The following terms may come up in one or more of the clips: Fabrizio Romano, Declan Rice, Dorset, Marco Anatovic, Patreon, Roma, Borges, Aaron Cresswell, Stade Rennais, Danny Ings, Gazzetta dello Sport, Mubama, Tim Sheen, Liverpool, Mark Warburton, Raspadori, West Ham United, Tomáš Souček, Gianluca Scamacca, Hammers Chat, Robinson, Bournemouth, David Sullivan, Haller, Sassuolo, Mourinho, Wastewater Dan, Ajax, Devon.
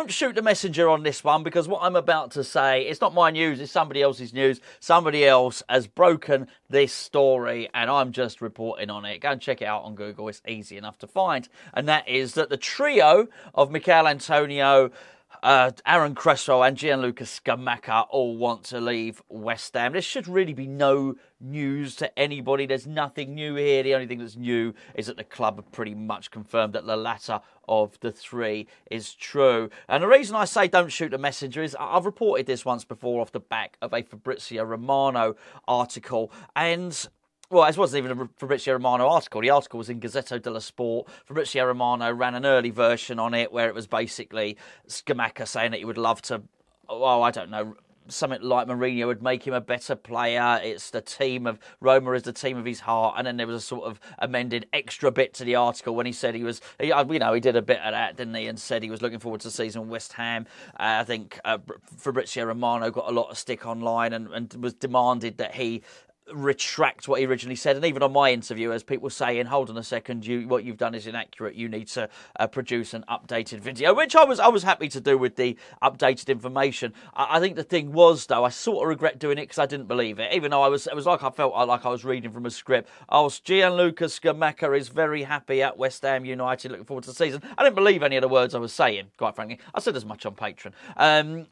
Don't shoot the messenger on this one, because what I'm about to say, it's not my news, it's somebody else's news. Somebody else has broken this story and I'm just reporting on it. Go and check it out on Google, it's easy enough to find. And that is that the trio of Michail Antonio, Aaron Cresswell and Gianluca Scamacca all want to leave West Ham. There should really be no news to anybody. There's nothing new here. The only thing that's new is that the club have pretty much confirmed that the latter of the three is true. And the reason I say don't shoot the messenger is I've reported this once before off the back of a Fabrizio Romano article. And well, it wasn't even a Fabrizio Romano article. The article was in Gazzetta dello Sport. Fabrizio Romano ran an early version on it where it was basically Scamacca saying that he would love to, oh, I don't know, something like Mourinho would make him a better player. It's the team of Roma is the team of his heart. And then there was a sort of amended extra bit to the article when he said he was, you know, he did a bit of that, didn't he? And said he was looking forward to the season with West Ham. I think Fabrizio Romano got a lot of stick online and was demanded that he retract what he originally said. And even on my interview, as people saying, hold on a second, what you've done is inaccurate, you need to produce an updated video, which I was happy to do with the updated information. I think the thing was, though, I sort of regret doing it because I didn't believe it, even though it was like I felt like I was reading from a script. Oh, Gianluca Scamacca is very happy at West Ham United, looking forward to the season. I didn't believe any of the words I was saying, quite frankly. I said as much on Patreon.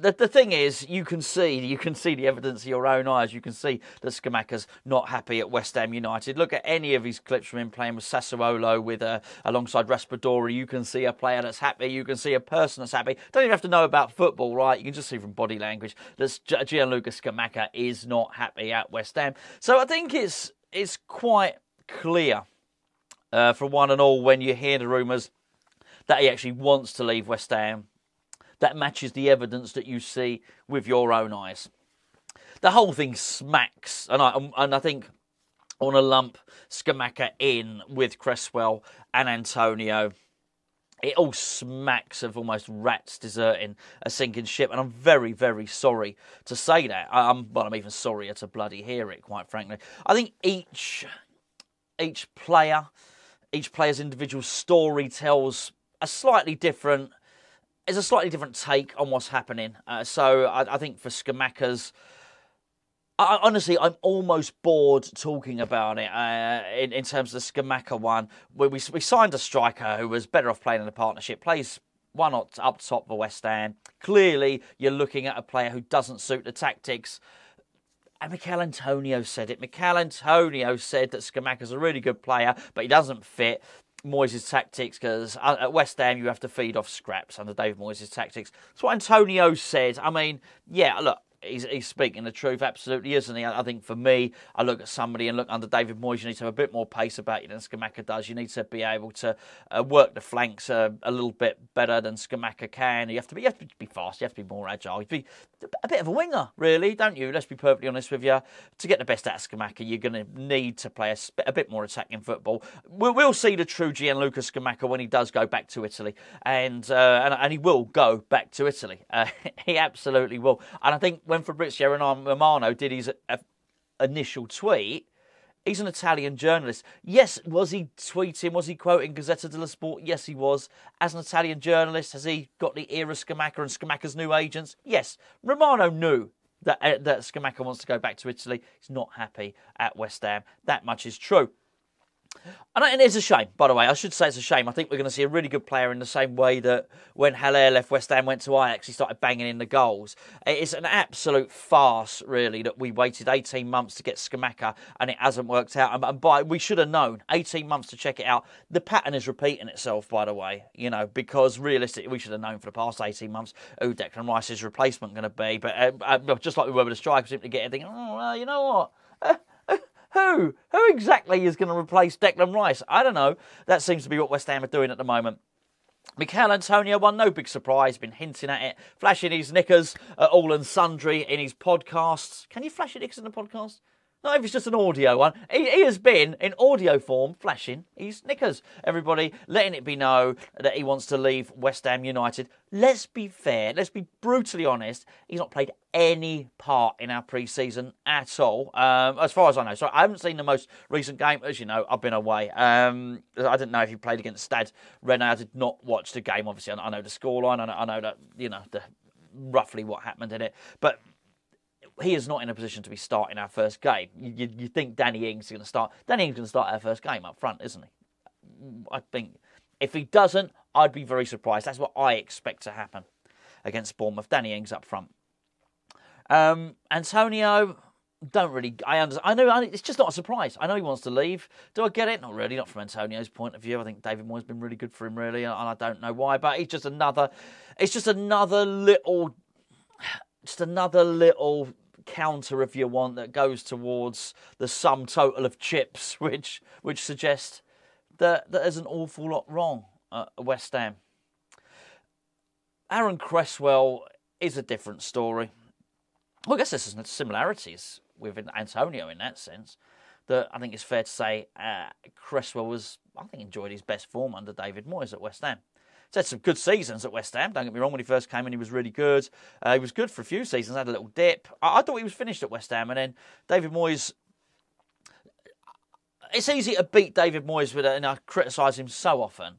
The thing is, you can see the evidence of your own eyes. You can see that Scamacca's not happy at West Ham United. Look at any of his clips from him playing with Sassuolo alongside Raspadori. You can see a player that's happy. You can see a person that's happy. Don't even have to know about football, right? You can just see from body language that Gianluca Scamacca is not happy at West Ham. So I think it's quite clear for one and all when you hear the rumours that he actually wants to leave West Ham. That matches the evidence that you see with your own eyes. The whole thing smacks, and I think I want to lump Scamacca in with Cresswell and Antonio. It all smacks of almost rats deserting a sinking ship, and I'm very, very sorry to say that. I'm even sorrier to bloody hear it, quite frankly. I think each player's individual story tells a slightly different take on what's happening. So I think for Scamacca's, honestly, I'm almost bored talking about it in terms of the Scamacca one, where we signed a striker who was better off playing in a partnership, plays one up top for West Ham. Clearly, you're looking at a player who doesn't suit the tactics. And Michail Antonio said it. Michail Antonio said that Scamacca's a really good player, but he doesn't fit Moyes' tactics, because at West Ham you have to feed off scraps under David Moyes' tactics. That's what Antonio says. I mean, yeah, look, he's speaking the truth, absolutely, isn't he? I think for me, I look at somebody and look, under David Moyes, you need to have a bit more pace about you than Scamacca does. You need to be able to work the flanks a little bit better than Scamacca can. You have to be fast. You have to be more agile. You have to be a bit of a winger, really, don't you? Let's be perfectly honest with you. To get the best out of Scamacca, you're going to need to play a bit more attacking football. We'll see the true Gianluca Scamacca when he does go back to Italy, and he will go back to Italy. He absolutely will. And I think when Fabrizio Romano did his initial tweet, he's an Italian journalist. Yes, was he tweeting? Was he quoting Gazzetta dello Sport? Yes, he was. As an Italian journalist, has he got the ear of Scamacca and Scamacca's new agents? Yes, Romano knew that Scamacca wants to go back to Italy. He's not happy at West Ham. That much is true. And it's a shame, by the way. I should say it's a shame. I think we're going to see a really good player in the same way that when Haller left West Ham, went to Ajax, he started banging in the goals. It's an absolute farce, really, that we waited 18 months to get Scamacca and it hasn't worked out. We should have known. 18 months to check it out. The pattern is repeating itself, by the way, you know, because realistically, we should have known for the past 18 months who Declan Rice's replacement going to be. But just like we were with the strikers, simply get everything, oh, well, you know what? Who exactly is going to replace Declan Rice? I don't know. That seems to be what West Ham are doing at the moment. Michail Antonio won, no big surprise, been hinting at it, flashing his knickers at all and sundry in his podcasts. Can you flash your knickers in the podcast? Not if it's just an audio one. He has been, in audio form, flashing his knickers. Everybody letting it be known that he wants to leave West Ham United. Let's be fair. Let's be brutally honest. He's not played any part in our pre-season at all, as far as I know. So I haven't seen the most recent game. As you know, I've been away. I didn't know if he played against Stade Rennais. I did not watch the game, obviously. I know the scoreline. I know that, you know, roughly what happened in it. But he is not in a position to be starting our first game. You think Danny Ings is going to start? Danny Ings is going to start our first game up front, isn't he? I think if he doesn't, I'd be very surprised. That's what I expect to happen against Bournemouth. Danny Ings up front. Antonio, don't really. I understand. I know it's just not a surprise. I know he wants to leave. Do I get it? Not really. Not from Antonio's point of view. I think David Moyes has been really good for him, really, and I don't know why. But he's just another. It's just another little. Just another little counter, if you want, that goes towards the sum total of chips, which suggests that there's an awful lot wrong at West Ham. Aaron Cresswell is a different story. Well, I guess there's some similarities with Antonio in that sense. That I think it's fair to say Cresswell was, I think, enjoyed his best form under David Moyes at West Ham. He's had some good seasons at West Ham, don't get me wrong. When he first came in, he was really good. He was good for a few seasons, had a little dip. I thought he was finished at West Ham, and then David Moyes... It's easy to beat David Moyes, and I criticise him so often.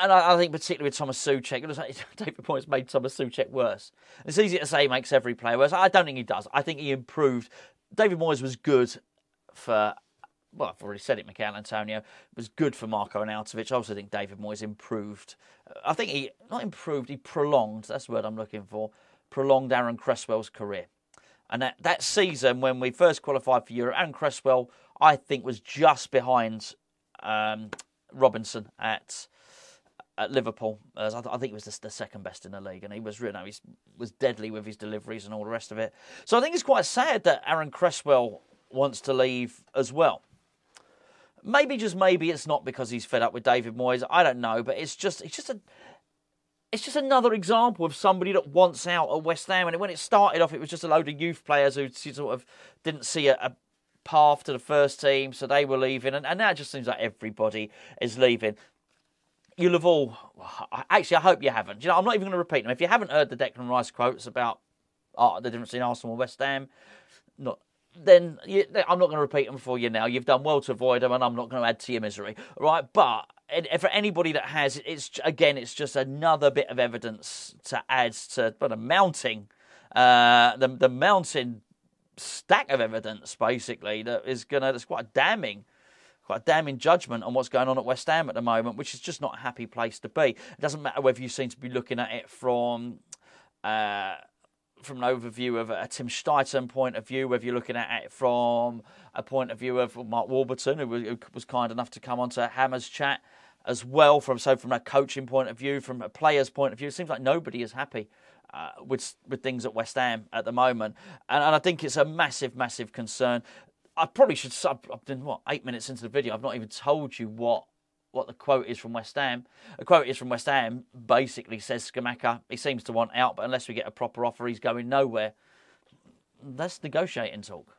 And I think particularly with Tomáš Souček, like David Moyes made Tomáš Souček worse. It's easy to say he makes every player worse. I don't think he does. I think he improved. David Moyes was good for... Well, I've already said it, Michail Antonio was good for Marco Anatovic. I also think David Moyes improved. I think he, not improved, he prolonged, that's the word I'm looking for, prolonged Aaron Cresswell's career. And that season when we first qualified for Europe, Aaron Cresswell, I think, was just behind Robinson at Liverpool. I think he was the second best in the league, and he was, you know, he was deadly with his deliveries and all the rest of it. So I think it's quite sad that Aaron Cresswell wants to leave as well. Maybe, just maybe, it's not because he's fed up with David Moyes. I don't know, but it's just another example of somebody that wants out at West Ham. And when it started off, it was just a load of youth players who sort of didn't see a path to the first team, so they were leaving. And now it just seems like everybody is leaving. You'll have all... Actually, I hope you haven't. You know, I'm not even going to repeat them. If you haven't heard the Declan Rice quotes about the difference between Arsenal and West Ham, then I'm not going to repeat them for you now. You've done well to avoid them, and I'm not going to add to your misery, right? But for anybody that has, it's just another bit of evidence to add to the mounting, the mounting stack of evidence, basically, that's quite a damning judgment on what's going on at West Ham at the moment, which is just not a happy place to be. It doesn't matter whether you seem to be looking at it from an overview of a Tim Sheen point of view, whether you're looking at it from a point of view of Mark Warburton, who was kind enough to come on to Hammers Chat as well, from a coaching point of view, from a player's point of view, it seems like nobody is happy with things at West Ham at the moment. And I think it's a massive, massive concern. I probably should... I've been, 8 minutes into the video. I've not even told you what the quote is from West Ham. The quote is from West Ham, basically says Scamacca, he seems to want out, but unless we get a proper offer, he's going nowhere. That's negotiating talk.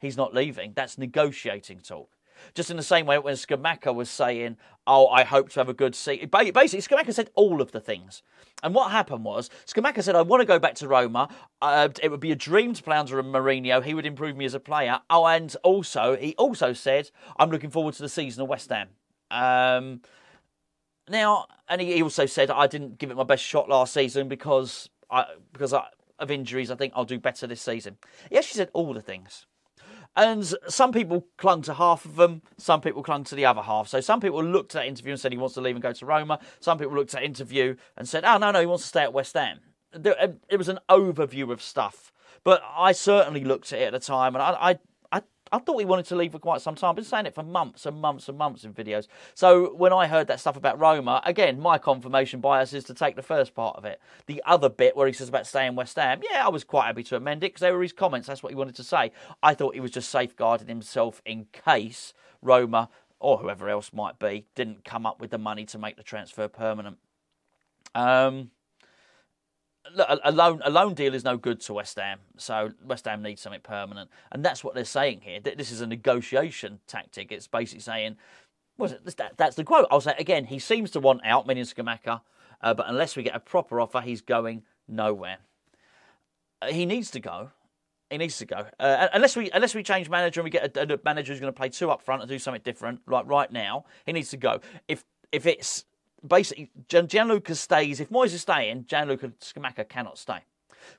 He's not leaving. That's negotiating talk. Just in the same way when Scamacca was saying, I hope to have a good season. Basically, Scamacca said all of the things. And what happened was, Scamacca said, I want to go back to Roma. It would be a dream to play under Mourinho. He would improve me as a player. Oh, and also, he also said, I'm looking forward to the season of West Ham. He also said, I didn't give it my best shot last season because of injuries. I think I'll do better this season. He actually said all the things. And some people clung to half of them. Some people clung to the other half. So some people looked at that interview and said he wants to leave and go to Roma. Some people looked at that interview and said, oh, no, he wants to stay at West Ham. It was an overview of stuff. But I certainly looked at it at the time. And I thought he wanted to leave for quite some time. I've been saying it for months and months and months in videos. So when I heard that stuff about Roma, again, my confirmation bias is to take the first part of it. The other bit where he says about staying West Ham, yeah, I was quite happy to amend it because they were his comments. That's what he wanted to say. I thought he was just safeguarding himself in case Roma or whoever else might be didn't come up with the money to make the transfer permanent. look, a loan deal is no good to West Ham, so West Ham needs something permanent, and that's what they're saying here. This is a negotiation tactic. It's basically saying, that's the quote. I'll say it again. He seems to want out, meaning Scamacca, but unless we get a proper offer, he's going nowhere. He needs to go. He needs to go. Unless we change manager and we get a manager who's going to play two up front and do something different, like right now, he needs to go. If it's basically Gianluca stays, if Moyes is staying, Gianluca Scamacca cannot stay.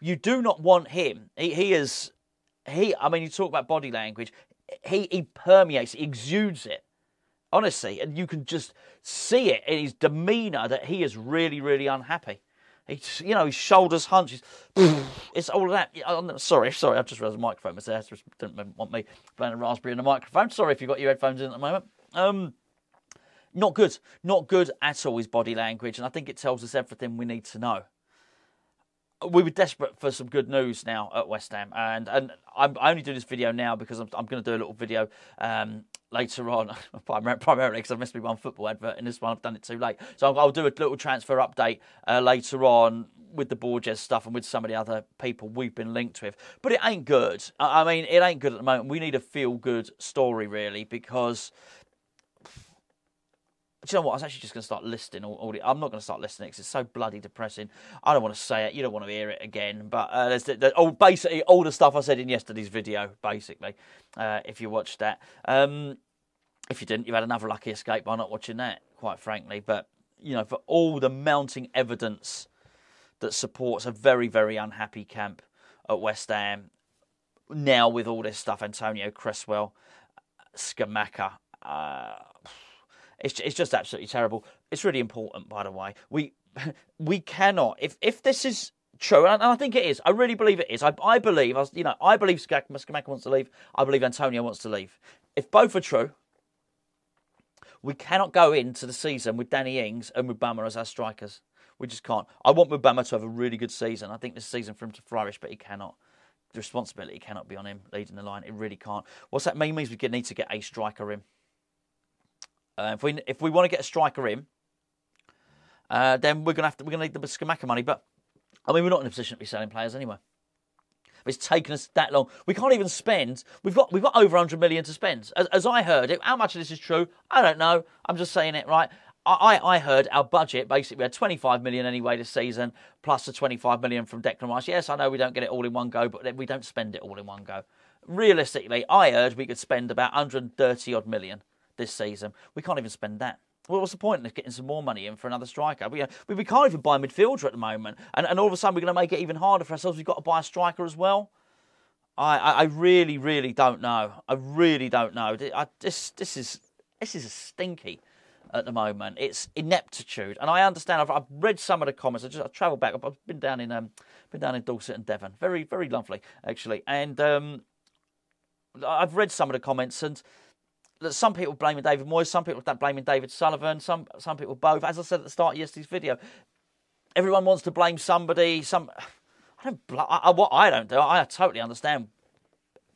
You do not want him. I mean, you talk about body language. He permeates, he exudes it. Honestly, and you can just see it in his demeanour that he is really, really unhappy. You know, his shoulders hunch. It's all of that. Sorry. I've just realised the microphone was there. Didn't want me playing a raspberry in the microphone. Sorry if you've got your headphones in at the moment. Not good. Not good at all, his body language. And I think it tells us everything we need to know. We were desperate for some good news now at West Ham. And I'm only doing this video now because I'm going to do a little video later on, primarily because I've missed my one football advert, and this one I've done it too late. So I'll do a little transfer update later on with the Borges stuff and with some of the other people we've been linked with. But it ain't good. I mean, it ain't good at the moment. We need a feel-good story, really, because... Do you know what? I was actually just going to start listing all the... I'm not going to start listing it because it's so bloody depressing. I don't want to say it. You don't want to hear it again. But basically, all the stuff I said in yesterday's video, basically, if you watched that. If you didn't, you've had another lucky escape by not watching that, quite frankly. But, you know, for all the mounting evidence that supports a very, very unhappy camp at West Ham, now with all this stuff, Antonio, Cresswell, Scamacca... It's just absolutely terrible. It's really important, by the way. We cannot, if this is true, and I think it is. I really believe it is. I believe Scamacca wants to leave. I believe Antonio wants to leave. If both are true, we cannot go into the season with Danny Ings and Mubama as our strikers. We just can't. I want Mubama to have a really good season. I think this season for him to flourish, but he cannot. The responsibility cannot be on him leading the line. It really can't. What's that mean? It means we need to get a striker in. If we want to get a striker in, then we're gonna need the Scamacca money. But I mean, we're not in a position to be selling players anyway. It's taken us that long. We can't even spend. We've got over 100 million to spend. As I heard it, how much of this is true? I don't know. I'm just saying it, right? I heard our budget basically we had 25 million anyway this season, plus the 25 million from Declan Rice. Yes, I know we don't get it all in one go, but we don't spend it all in one go. Realistically, I heard we could spend about 130 odd million. This season, we can't even spend that. Well, what's the point in getting some more money in for another striker? We can't even buy a midfielder at the moment, and all of a sudden we're going to make it even harder for ourselves. We've got to buy a striker as well. I really, really don't know. I really don't know. This is stinky at the moment. It's ineptitude, and I understand. I've read some of the comments. I've travelled back. I've been down in Dorset and Devon. Very, very lovely actually, and I've read some of the comments and. That some people blaming David Moyes, some people blaming David Sullivan, some people both. As I said at the start of yesterday's video, everyone wants to blame somebody. I totally understand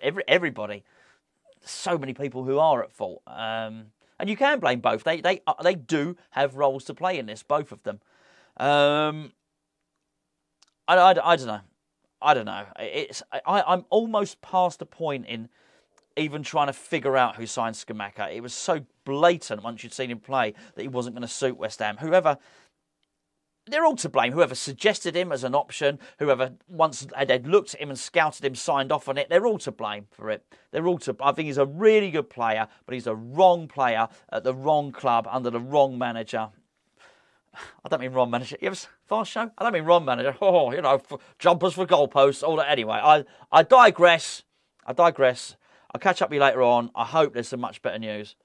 everybody. So many people who are at fault, and you can blame both. They do have roles to play in this, both of them. I don't know. I don't know. I'm almost past the point in. Even trying to figure out who signed Scamacca. It was so blatant once you'd seen him play that he wasn't going to suit West Ham. They're all to blame. Whoever suggested him as an option, whoever once they'd looked at him and scouted him, signed off on it, they're all to blame for it. I think he's a really good player, but he's a wrong player at the wrong club under the wrong manager. I don't mean wrong manager. You ever fast show? I don't mean wrong manager. Oh, you know, jumpers for goalposts, all that. Anyway, I digress. I'll catch up with you later on. I hope there's some much better news.